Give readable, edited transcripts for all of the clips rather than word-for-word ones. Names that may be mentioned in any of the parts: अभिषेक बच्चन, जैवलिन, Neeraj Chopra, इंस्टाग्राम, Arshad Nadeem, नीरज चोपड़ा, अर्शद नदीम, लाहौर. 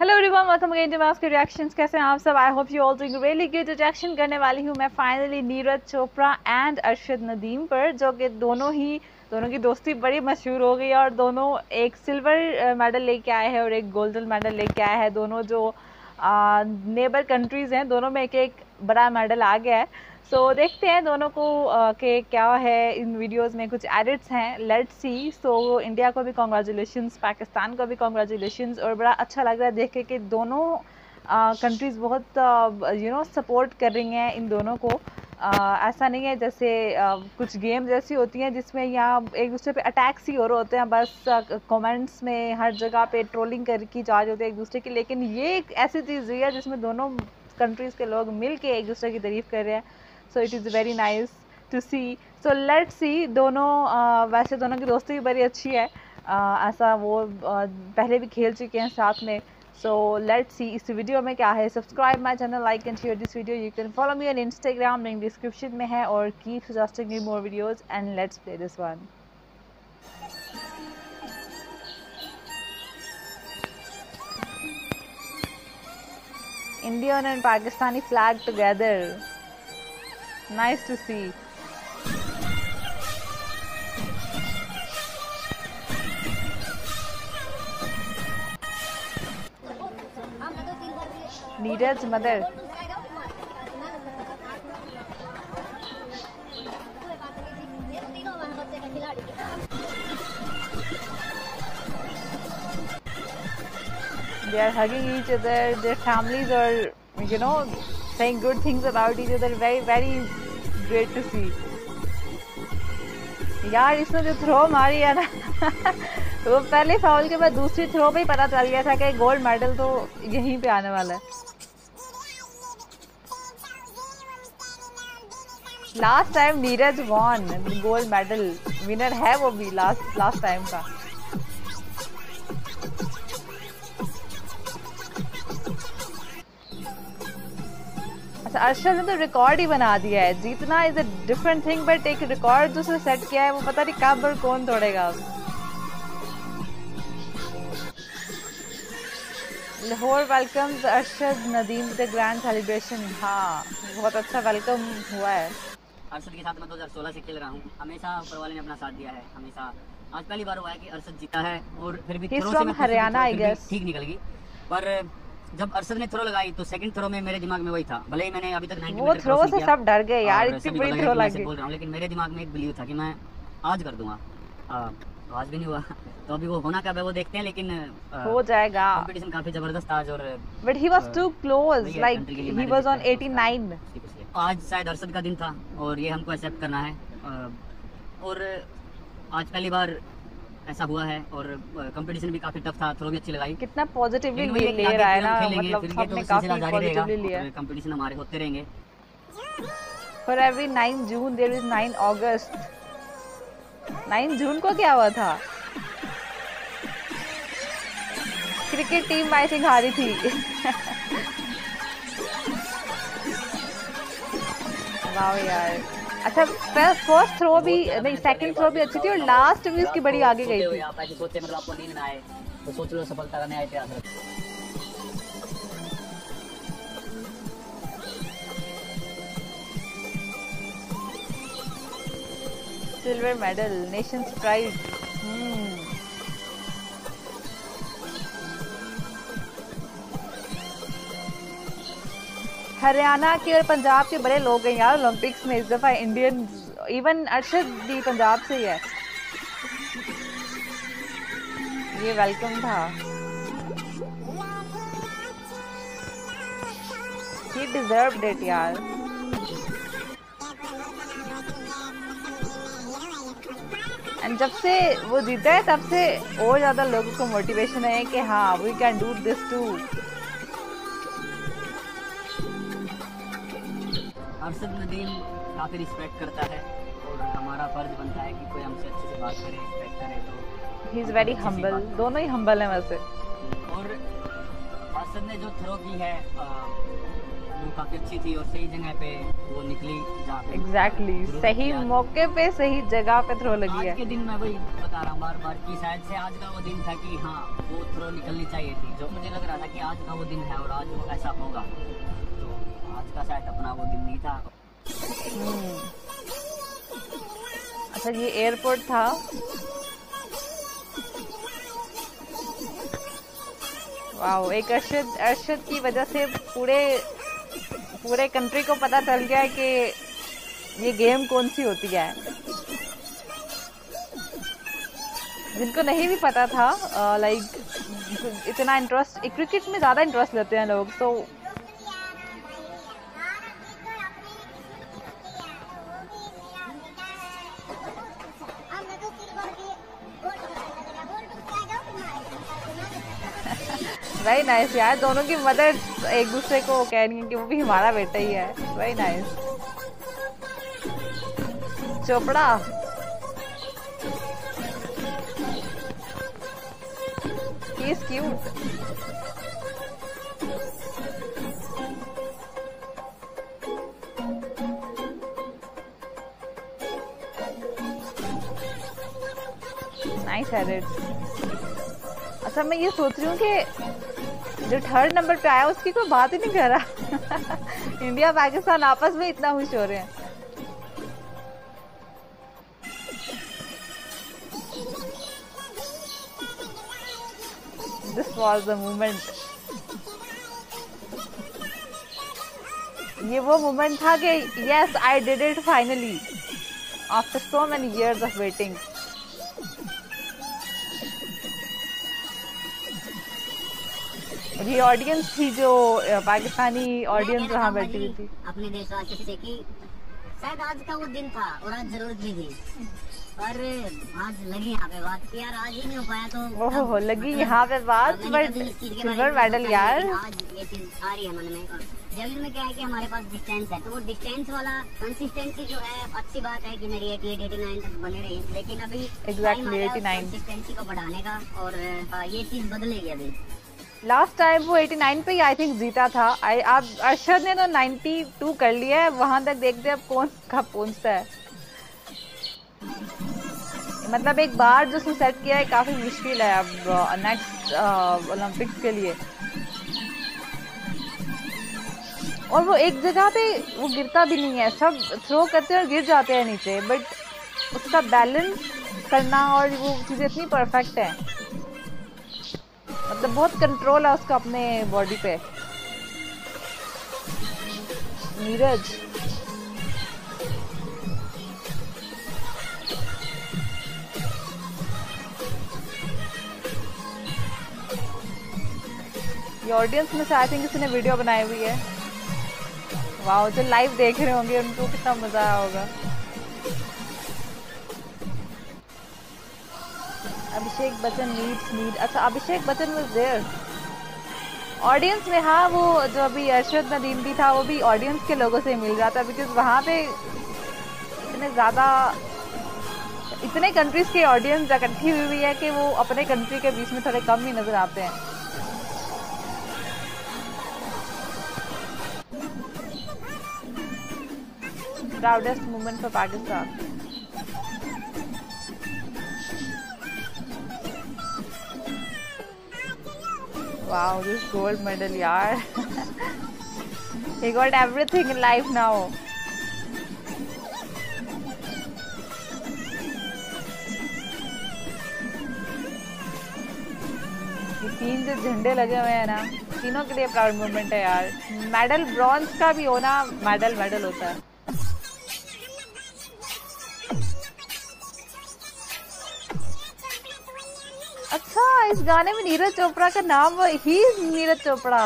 Hello everyone, welcome again to mask reactions. कैसे हैं आप सब? I hope you all doing really good. Reaction करने वाली हूँ मैं फाइनली नीरज चोपड़ा एंड अर्शद नदीम पर, जो कि दोनों की दोस्ती बड़ी मशहूर हो गई और दोनों एक सिल्वर मेडल लेके आए हैं और एक गोल्डन मेडल लेके आए हैं। दोनों जो नेबर कंट्रीज़ हैं, दोनों में एक एक बड़ा मेडल आ गया है। सो देखते हैं दोनों को के क्या है इन वीडियोस में, कुछ एडिट्स हैं, लेट्स सी। सो इंडिया को भी कॉन्ग्रेचुलेशंस, पाकिस्तान को भी कॉन्ग्रेचुलेशंस। और बड़ा अच्छा लग रहा है देख के कि दोनों कंट्रीज़ बहुत सपोर्ट कर रही हैं इन दोनों को। ऐसा नहीं है जैसे कुछ गेम्स ऐसी होती हैं जिसमें यहाँ एक दूसरे पे अटैक्स ही हो रहे होते हैं, बस कमेंट्स में हर जगह पे ट्रोलिंग करके जा रहे होते हैं एक दूसरे की। लेकिन ये एक ऐसी चीज़ हुई है जिसमें दोनों कंट्रीज़ के लोग मिल के एक दूसरे की तारीफ़ कर रहे हैं। So it is very nice to see. So let's see. वैसे दोनों की दोस्ती भी बड़ी अच्छी है, ऐसा वो पहले भी खेल चुके हैं साथ में। सो लेट्स सी इस वीडियो में क्या है। Subscribe my channel, like and share this video. You can follow me on इंस्टाग्राम, link description में है। और keep suggesting me more videos and let's play this one. Indian and Pakistani flag together. Nice to see. Neeraj's mother. They are hugging each other. Their families are, saying good things about each other. Very, very great to see. यार इसने जो throw मारी है ना, वो पहले foul के बाद दूसरी थ्रो पे ही पता चल गया था कि गोल्ड मेडल तो यहीं पे आने वाला है। Last time Neeraj won gold medal, winner है वो भी लास्ट टाइम का। अच्छा, अर्शद ने तो रिकॉर्ड ही बना दिया है। जीतना is a different thing, but एक रिकॉर्ड जो उसने सेट किया है वो पता नहीं कब और कौन तोड़ेगा। लाहौर welcomes अर्शद नदीम the grand celebration. हाँ, बहुत अच्छा वेलकम हुआ है। अर्शद के साथ मैं 2016 से खेल रहा हूँ, हमेशा ऊपर वाले ने अपना साथ दिया है हमेशा। आज पहली बार हुआ है कि अर्शद जीता है और फिर भी थ्रो से हरियाणा आई गेस ठीक निकल गई। पर जब अर्शद ने थ्रो लगाई तो सेकंड थ्रो में मेरे दिमाग में वही था, भले ही मैंने अभी तक 90 मीटर क्रॉस किया। सब डर गए यार, इतनी बड़ी थ्रो लगी। बोल रहा हूं, लेकिन मेरे दिमाग में एक बिलीव था कि मैं आज कर दूंगा। आज भी नहीं हुआ, तो अभी वो होना कब है वो देखते हैं, लेकिन हो जाएगा। कंपटीशन काफी जबरदस्त आज। और but he was too close, like he was on 89। आज शायद अर्शद का दिन था और ये हमको एक्सेप्ट करना है। और आज पहली बार ऐसा हुआ है और कंपटीशन भी काफी टफ था, थ्रो भी अच्छी लगाई। कितना पॉजिटिवली ले रहा है ना, मतलब सबने काफी पॉजिटिवली लिया। कंपटीशन हमारे होते रहेंगे। For every 9 June there is 9 August. 9 जून को क्या हुआ था? क्रिकेट टीम आई थिंक हारी थी। वाओ यार, अच्छा फर्स्ट थ्रो भी नहीं, सेकंड थ्रो भी अच्छी थी और लास्ट भी उसकी बड़ी आगे गई थी। आप ऐसे सोचते, मतलब आपको नींद ना आए तो सोच लो सफलता करने आए थे आप। Silver medal, nation's pride. Haryana के और पंजाब के बड़े लोग हैं यार ओलंपिक्स में इस दफ़ा। इंडियन इवन अर्शद भी पंजाब से ही है। ये वेलकम था। ही डिजर्व्ड इट यार। एंड जब से वो जीता है तब से और ज़्यादा लोगों को मोटिवेशन है कि हाँ, we can do this too. अर्शद नदीम काफ़ी रिस्पेक्ट करता है और हमारा फर्ज बनता है कि कोई हमसे अच्छे से बात करे, रिस्पेक्ट करे। तो ही इज़ वेरी हम्बल, दोनों ही हम्बल हैं वैसे। और अर्शद ने जो थ्रो की है वो काफी अच्छी थी और सही जगह पे वो निकली। एग्जैक्टली सही मौके पे सही जगह पे थ्रो लगी है। आज के दिन मैं वही बता रहा हूँ बार बार कि शायद से आज का वो दिन था कि हाँ वो थ्रो निकलनी चाहिए थी। जो मुझे लग रहा था कि आज का वो दिन है और आज वो ऐसा होगा, तो आज का शायद अपना वो दिन नहीं था। अच्छा ये एयरपोर्ट था। वाओ, एक अर्शद की वजह से पूरे कंट्री को पता चल गया है कि ये गेम कौन सी होती है। जिनको नहीं भी पता था, लाइक इतना इंटरेस्ट क्रिकेट में ज़्यादा इंटरेस्ट लेते हैं लोग, तो वेरी नाइस यार, दोनों की मदर एक दूसरे को कह रही है कि वो भी हमारा बेटा ही है। Very nice Chopra. He is cute. Nice edit. अच्छा मैं ये सोच रही हूँ कि जो थर्ड नंबर पे आया उसकी कोई बात ही नहीं कर रहा। इंडिया पाकिस्तान आपस में इतना खुश हो रहे हैं। This was the moment. ये वो मोमेंट था कि yes I did it finally after so many years of waiting. ये ऑडियंस थी जो पाकिस्तानी ऑडियंस वहाँ बैठी हुई थी। अपने देशवासियों से कि शायद आज का वो दिन था और आज जरूरत भी थी, पर आज लगी यहाँ पे बात कि यार आज ही नहीं हो पाया तो ओहो लगी यहाँ पे बात। बट सिल्वर मेडल यार आज ये चीज आ रही है मन में। जैवलिन में क्या है कि हमारे पास डिस्टेंस है, तो वो डिस्टेंस वाला कंसिस्टेंसी जो है अच्छी बात है कि मेरी 88-89 तक बने रही, लेकिन अभी एग्जैक्टली 89 डिस्टेंसी को बढ़ाने का और ये चीज बदलेगी। अभी लास्ट टाइम वो 89 पे ही आई थिंक जीता था। आप अर्शद ने तो 92 कर लिया है, वहाँ तक देखते हैं अब कौन कब पहुँचता है। मतलब एक बार जो उसने सेट किया है काफ़ी मुश्किल है अब नेक्स्ट ओलंपिक्स के लिए। और वो एक जगह पे वो गिरता भी नहीं है, सब थ्रो करते हैं और गिर जाते हैं नीचे, बट उसका बैलेंस करना और वो चीज़ें इतनी परफेक्ट है, मतलब बहुत कंट्रोल है उसका अपने बॉडी पे। नीरज ये ऑडियंस में से आई थिंक किसी ने वीडियो बनाई हुई है। वाह, जो लाइव देख रहे होंगे उनको कितना मजा आया होगा। अभिषेक बच्चन needs need. अच्छा अभिषेक बच्चन was there audience में। हाँ वो जो अभी अर्शद नदीम भी था वो भी ऑडियंस के लोगों से मिल जाता, बिकॉज वहाँ पे इतने ज़्यादा इतने कंट्रीज़ के ऑडियंस इकट्ठी हुई हुई है कि वो अपने कंट्री के बीच में थोड़े कम ही नज़र आते हैं। Proudest moment for Pakistan. Wow, this gold medal, yaar. He got everything in life now. ये तीन जो झंडे लगे हुए हैं ना, तीनों के लिए प्राउड मोमेंट है यार। मेडल ब्रॉन्ज का भी होना मेडल होता है। अच्छा इस गाने में नीरज चोपड़ा का नाम ही नीरज चोपड़ा।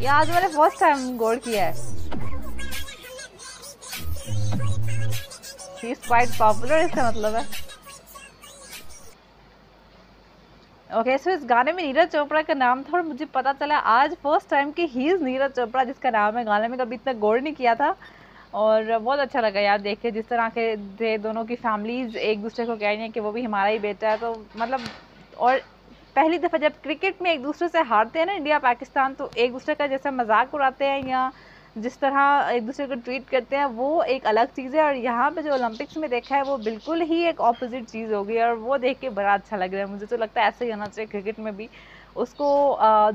ये आज मैंने फर्स्ट टाइम गौर किया है। ही इज क्वाइट पॉपुलर, इसका मतलब है। ओके सो इस गाने में नीरज चोपड़ा का नाम था और मुझे पता चला आज फर्स्ट टाइम कि ही इज नीरज चोपड़ा जिसका नाम है। गाने में कभी इतना गौर नहीं किया था और बहुत अच्छा लगा यार देख के, जिस तरह के दोनों की फैमिलीज़ एक दूसरे को कह रही हैं कि वो भी हमारा ही बेटा है, तो मतलब और पहली दफ़ा जब क्रिकेट में एक दूसरे से हारते हैं ना इंडिया पाकिस्तान, तो एक दूसरे का जैसा मजाक उड़ाते हैं या जिस तरह एक दूसरे को ट्रीट करते हैं वो एक अलग चीज़ है, और यहाँ पे जो ओलंपिक्स में देखा है वो बिल्कुल ही एक ऑपोजिट चीज़ हो गई है, और वो देख के बड़ा अच्छा लग रहा है। मुझे तो लगता है ऐसे ही होना चाहिए क्रिकेट में भी, उसको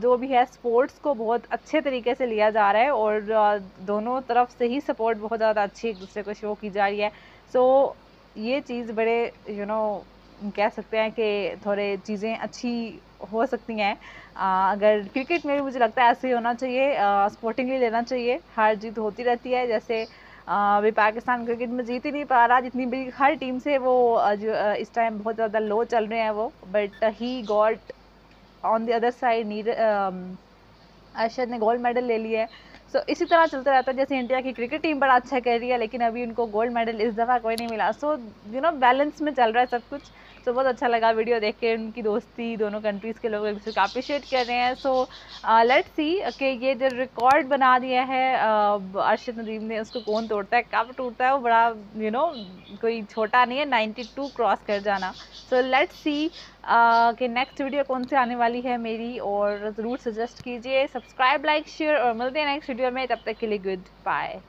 जो भी है स्पोर्ट्स को बहुत अच्छे तरीके से लिया जा रहा है और दोनों तरफ से ही सपोर्ट बहुत ज़्यादा अच्छी एक दूसरे को शो की जा रही है। सो ये चीज़ बड़े कह सकते हैं कि थोड़े चीज़ें अच्छी हो सकती हैं। अगर क्रिकेट में भी मुझे लगता है ऐसे ही होना चाहिए, स्पोर्टिंगली लेना चाहिए, हार जीत होती रहती है। जैसे अभी पाकिस्तान क्रिकेट में जीत ही नहीं पा रहा, जितनी भी हर टीम से वो इस टाइम बहुत ज़्यादा लो चल रहे हैं वो, but he got on the other side, Arshad ने गोल्ड मेडल ले लिया है। सो इसी तरह चलता रहता है। जैसे इंडिया की क्रिकेट टीम बड़ा अच्छा कर रही है लेकिन अभी उनको गोल्ड मेडल इस दफ़ा कोई नहीं मिला। सो बैलेंस में चल रहा है सब कुछ। सो बहुत अच्छा लगा वीडियो देख के, उनकी दोस्ती, दोनों कंट्रीज़ के लोग एक दूसरे को अप्रिशिएट कर रहे हैं। सो लेट्स सी कि ये जो रिकॉर्ड बना दिया है अरशद नदीम ने, उसको कौन तोड़ता है, कब टूटता है। वो बड़ा कोई छोटा नहीं है 92 क्रॉस कर जाना। सो लेट्स सी कि नेक्स्ट वीडियो कौन सी आने वाली है मेरी, और ज़रूर सजेस्ट कीजिए। सब्सक्राइब, लाइक, शेयर, और मिलते हैं नेक्स्ट वीडियो में। तब तक के लिए गुड बाय।